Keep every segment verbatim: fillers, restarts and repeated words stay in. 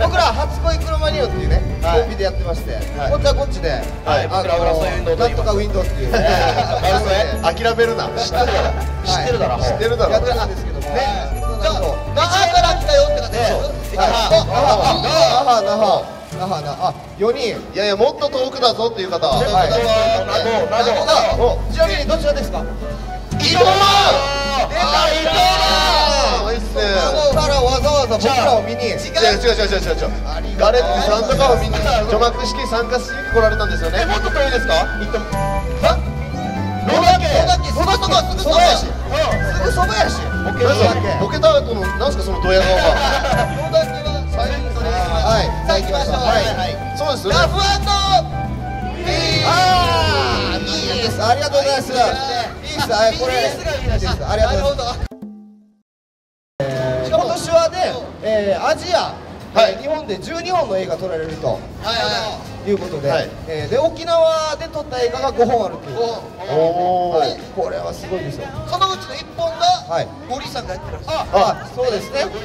僕ら初恋クロマニオンっていうねコンビでやってまして、こっちはこっちでなんとかウィンドウっていう、諦めるな、知ってるだろ、知ってるだろ、やってるんですけどもね。じゃあ那覇から来たよって感じで、那覇那覇那覇なあよにん、いやいやもっと遠くだぞっていう方、ちなみにどちらですか？伊藤マン出た、伊藤マンここからわざわざ僕らを見に、違う違う違う違う違う、ガレッジさんとかを見に除幕式参加しに来られたんですよね。もっと遠いですか？行ってもはっ野田家すぐそばやし、すぐそばやし、ボケた後のなんすかそのドヤ顔は。野田家は最近それはいさあ行きましょう。はいそうですよね、ラフ&ピース、ああいいです、ありがとうございます。ピース、はいこれありがとうございます。今年はねアジア日本でじゅうにほんの映画撮られるということで、で沖縄で撮った映画がごほんあるという。これはすごいですよ。そのうちのいっぽんがゴリさんがやってるんです。あ、そうですね。ゴ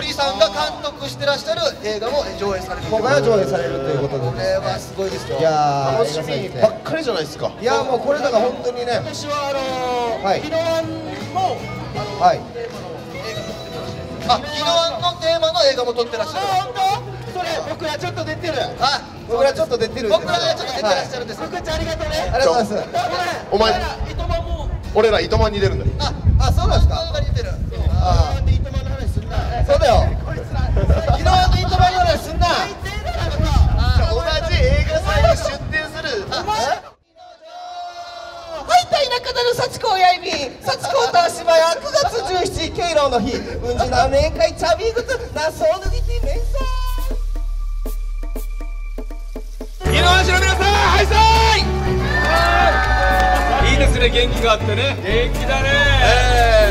リさんが監督してらっしゃる映画も上映される。今回は上映されるということで。これはすごいですよ。いや楽しみばっかりじゃないですか。いやもうこれだから本当にね。私はあのヒロアンもテーマの映画。あ、ヒロアンのテーマの映画も撮ってらっしゃる。あ、本当？それ僕らちょっと出てる。あ、僕らちょっと出てる。僕らちょっと出てらっしゃるんです。福ちゃんありがとうね。ありがとうございます。お前、俺ら糸満に出るんだ。あ、あ、そうなんですか。糸満に出る。ああ、で糸満の話すんな。そうだよ。ヒロアンで糸満の話すんな。同じ映画祭に出展する。はい、田舎田の幸子親指、幸子歌う芝居はくがつじゅうしちにち敬老の日、うんじな年会チャビーグツナソーヌギティメンサー。井の足の皆さん、ハイサイ。いいですね、元気があってね。元気だね。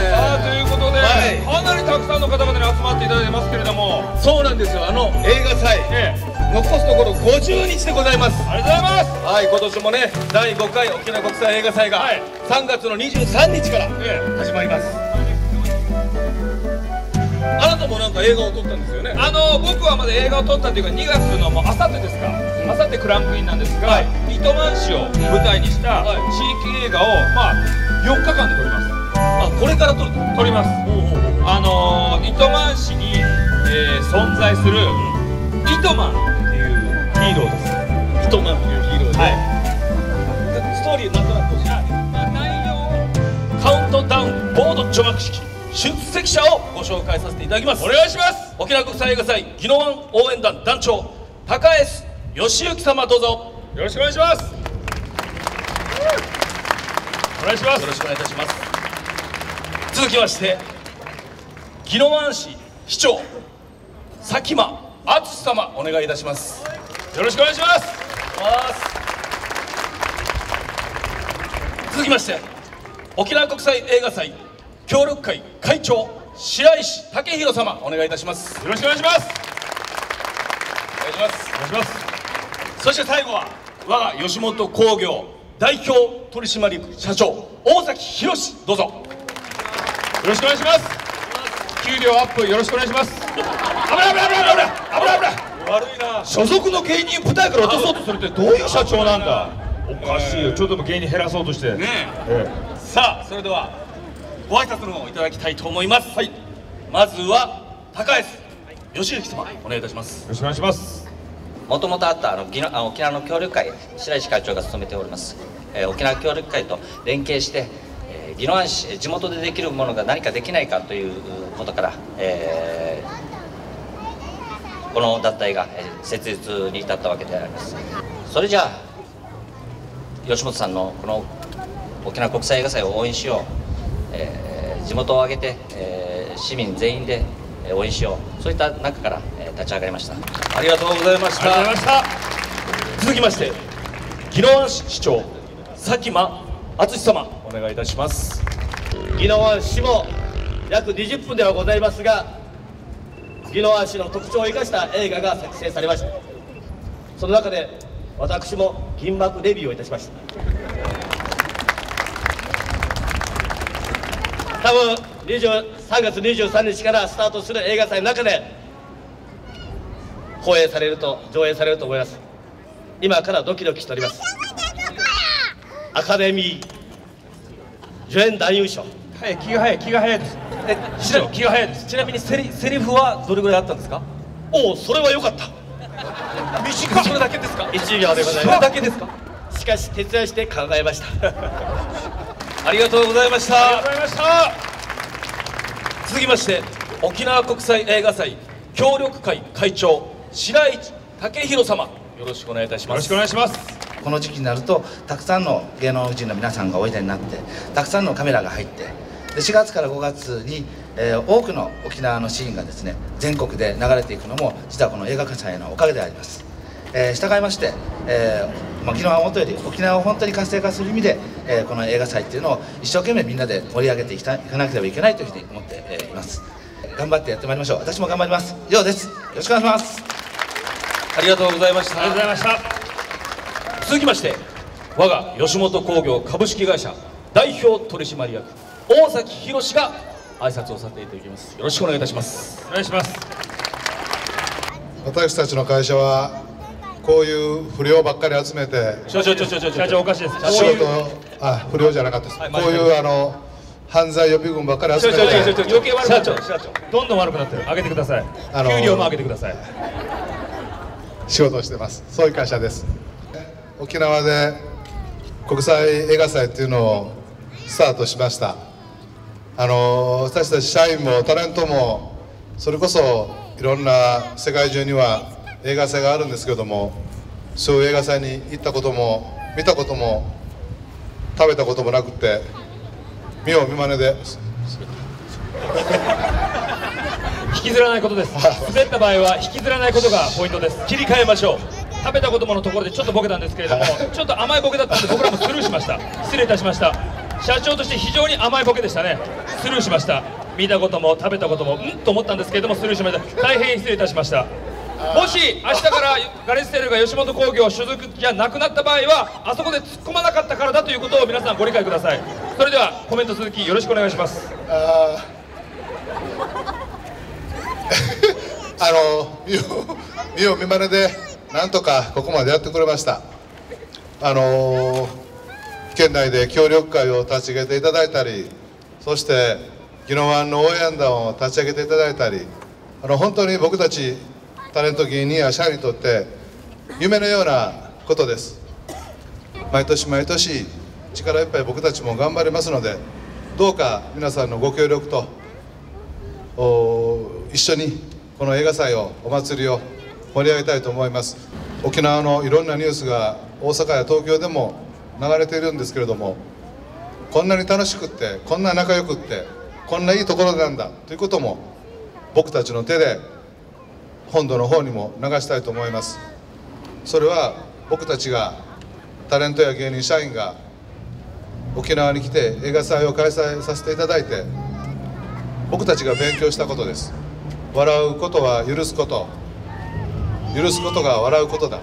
えー、さあということで、はい、かなりたくさんの方々に集まっていただいてますけれども、そうなんですよ。あの映画祭。えー残すところごじゅうにちでございます。ありがとうございます。はい、今年もね、だいごかい沖縄国際映画祭がさんがつのにじゅうさんにちから始まります。あなたもなんか映画を撮ったんですよね。あの僕はまだ映画を撮ったというかにがつのあさってですか。あさってクランクインなんですが、糸満市を舞台にした地域映画をまあよっかかんで撮ります。あ、これから撮る？撮ります。あの糸満市に存在する糸満ヒーローです。糸満というヒーローで、はい、ストーリーなんとなくこちら、まあ、内容をカウントダウンボード除幕式出席者をご紹介させていただきます。お願いします。沖縄国際映画祭宜野湾応援団団長高安義行様、どうぞよろしくお願いします。お願いします。よろしくお願いいたします。続きまして宜野湾市市長佐喜眞篤様、お願いいたします。よろしくお願いします。続きまして沖縄国際映画祭協力会会長白石武弘様、お願いいたします。よろしくお願いします。お願いします。お願いします。そして最後は我が吉本興業代表取締役社長大崎宏、どうぞよろしくお願いします。給料アップよろしくお願いします。危ない危ない危ない危ない危ない危ない、悪いな。所属の芸人舞台から落とそうとするってどういう社長なんだ。おかしいよ、ちょっとも芸人減らそうとしてね。さあそれではご挨拶の方をいただきたいと思います。はい、まずは高安義行様、お願いいたします。よろしくお願いします。もともとあったあの沖縄の協力会、白石会長が務めております、えー、沖縄協力会と連携して宜野湾市地元でできるものが何かできないかということから、えーこの団体が設立に至ったわけであります。それじゃあ吉本さんのこの沖縄国際映画祭を応援しよう、えー、地元を挙げて、えー、市民全員で応援しよう、そういった中から立ち上がりました。ありがとうございました。続きまして宜野湾市市長佐喜眞篤様、お願いいたします。宜野湾市も約にじゅっぷんではございますが、宜野湾市の特徴を生かした映画が作成されました。その中で私も銀幕デビューをいたしました多分にじゅうさんがつにじゅうさんにちからスタートする映画祭の中で放映されると、上映されると思います。今からドキドキしております。アカデミー助演男優賞、はい、気が早い、気が早いです。え、ちなみに気が早いです。ちなみにセリ、セリフはどれぐらいあったんですか？おお、それは良かった。短い。それだけですか？いちびょうでございます。それだけですか？しかし徹夜して考えました。ありがとうございました。ありがとうございました。続きまして、沖縄国際映画祭協力会会長、白市武弘様、よろしくお願いいたします。よろしくお願いします。この時期になるとたくさんの芸能人の皆さんがおいでになって、たくさんのカメラが入って、でしがつからごがつに、えー、多くの沖縄のシーンがですね、全国で流れていくのも実はこの映画祭のおかげであります。えー、従いまして、えーまあ、昨日はもとより沖縄を本当に活性化する意味で、えー、この映画祭っていうのを一生懸命みんなで盛り上げていかなければいけないというふうに思っています。頑張ってやってまいりましょう。私も頑張ります。以上です。よろしくお願いします。ありがとうございました。ありがとうございました。続きまして、我が吉本興業株式会社代表取締役、大崎弘が挨拶をさせていただきます。よろしくお願いいたします。お願いします。私たちの会社はこういう不良ばっかり集めて、社長、おかしいです。仕事、あ、不良じゃなかったです。はい、こういうあの犯罪予備軍ばっかり集めて、余計悪くなって、どんどん悪くなってる。上げてください。あのー、給料も上げてください。仕事をしてます。そういう会社です。沖縄で国際映画祭っていうのをスタートしました。あの私たち社員もタレントもそれこそいろんな世界中には映画祭があるんですけども、そういう映画祭に行ったことも見たことも食べたこともなくて、見よう見まねで引きずらないことです。滑った場合は引きずらないことがポイントです。切り替えましょう。食べたことものところでちょっとボケたんですけれども、ちょっと甘いボケだったんで僕らもスルーしました。失礼いたしました。社長として非常に甘いボケでしたね。スルーしました。見たことも食べたこともうんと思ったんですけれども、スルーしました。大変失礼いたしました。もし明日からガレステルが吉本興業所属じゃなくなった場合は、あそこで突っ込まなかったからだということを皆さんご理解ください。それではコメント続きよろしくお願いします。ああの見よう見よう見まねでなんとかここまでやってくれました。あのー、県内で協力会を立ち上げていただいたり、そして宜野湾の応援団を立ち上げていただいたり、あの本当に僕たちタレント芸人や社員にとって夢のようなことです。毎年毎年力いっぱい僕たちも頑張りますので、どうか皆さんのご協力と一緒にこの映画祭を、お祭りを盛り上げたいと思います。沖縄のいろんなニュースが大阪や東京でも流れているんですけれども、こんなに楽しくって、こんな仲良くって、こんないいところなんだということも僕たちの手で本土の方にも流したいと思います。それは僕たちがタレントや芸人社員が沖縄に来て映画祭を開催させていただいて、僕たちが勉強したことです。笑うことは許すこと、許すことが笑うことだ。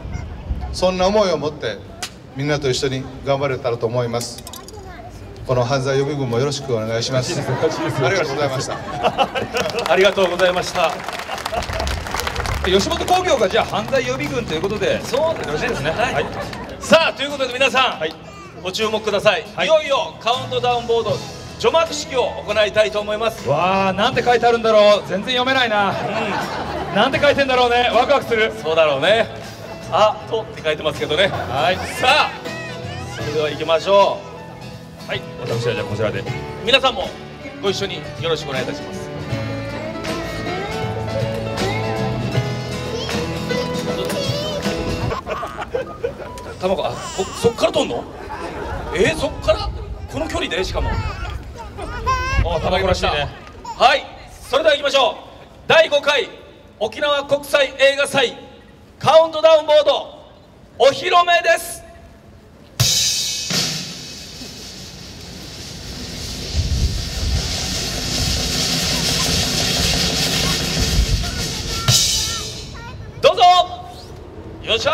そんな思いを持ってみんなと一緒に頑張れたらと思います。この犯罪予備軍もよろしくお願いします。ありがとうございました。ありがとうございました。吉本興業がじゃあ犯罪予備軍ということで、そうですね、よろしいですね。はい、さあということで皆さん、はい、ご注目ください。はい、いよいよカウントダウンボード除幕式を行いたいと思います。わあ、なんて書いてあるんだろう。全然読めないな。うん、なんて書いてんだろうね。ワクワクする。そうだろうね。あとって書いてますけどね。はい、さあそれでは行きましょう。はい、私はじゃあこちらで、皆さんもご一緒によろしくお願いいたします。卵、あ、そ、そっから取んの？えー、そっからこの距離で、しかもあ、卵らしいね。はい、それでは行きましょう。だいごかい沖縄国際映画祭カウントダウンボードお披露目です。どうぞ。よいしょ。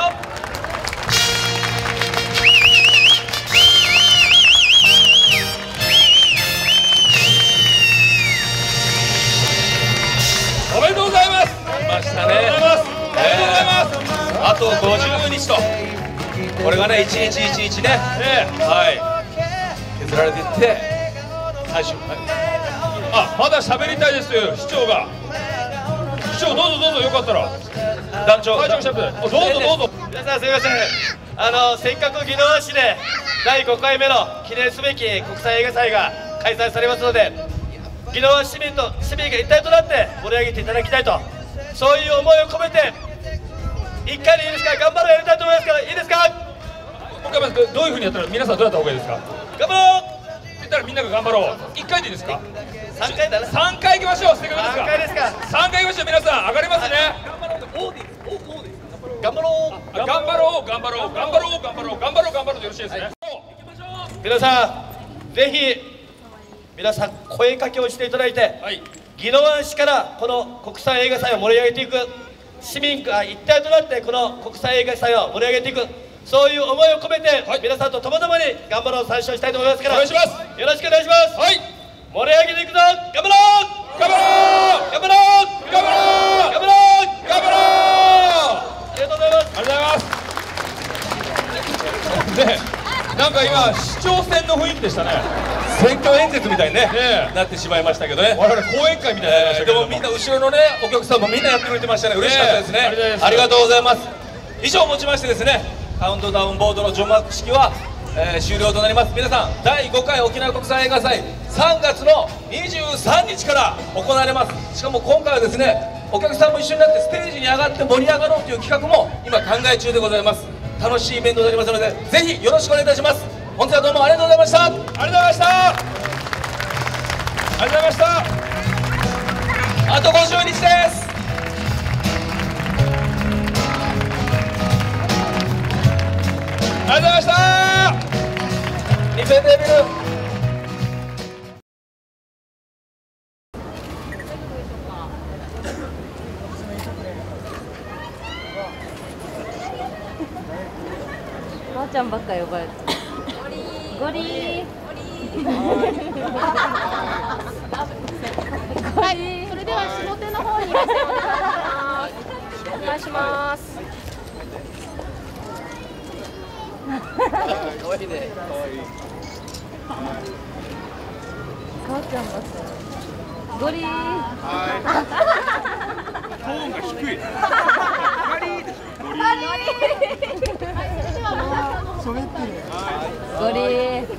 おめでとうございます。来ましたね。ありがとうございます。とごじゅうにちと、これがね一日一日ね、はい、削られていって最終、はい、あ、まだ喋りたいですよ市長が。市長どうぞどうぞ、よかったら団長、会長シャープどうぞどうぞ。皆さんすみません、あのせっかく宜野湾市でだいごかいめの記念すべき国際映画祭が開催されますので、宜野湾市民と市民が一体となって盛り上げていただきたいと、そういう思いを込めていっかいでいいですか、頑張ろうやりたいと思いますから、いいですか。どういうふうにやったら皆さんどうやった方がいいですか。頑張ろうって言ったらみんなが頑張ろう。いっかいでいいですか。さんかいだな。さんかいいきましょう。せっかくですから。さんかいいきましょう。皆さん上がりますね。頑張ろう。頑張ろう。頑張ろう。頑張ろう。頑張ろう。頑張ろう。頑張ろう。よろしいですね。皆さんぜひ皆さん声かけをしていただいて、宜野湾市からこの国際映画祭を盛り上げていく、市民が一体となってこの国際映画祭を盛り上げていく。そういう思いを込めて、はい、皆さんとともどもに頑張ろう参照したいと思いますから、お願いします。よろしくお願いします。はい、盛り上げていくぞ。頑張ろう頑張ろう頑張ろう頑張ろう頑張ろう。ありがとうございます。ありがとうございます。ね、なんか今市長選の雰囲気でしたね。選挙演説みたいに、ねね、なってしまいましたけどね。我々講演会みたいになりましたけど、えー、でもみんな後ろのねお客さんもみんなやってくれてましたね。嬉しかったですね、えー、ありがとうございます。以上をもちましてですね、カウントダウンボードの除幕式は、えー、終了となります。皆さんだいごかい沖縄国際映画祭さんがつのにじゅうさんにちから行われます。しかも今回はですね、お客さんも一緒になってステージに上がって盛り上がろうという企画も今考え中でございます。楽しいイベントになりますので、ぜひよろしくお願いいたします。本日はどうもありがとうございました。ありがとうございました。ありがとうございました。あとごじゅうにちです。ありがとうございました。リベンデビル。ばあちゃんばっか呼ばれて。ゴリー。はい、それでは下手の方にいらっしゃいます。お願いします。かわいいね。かわいい。母ちゃんがさ、ゴリー。はい。トーンが低い。ガリーでしょ。ゴリー。それって。ゴリー。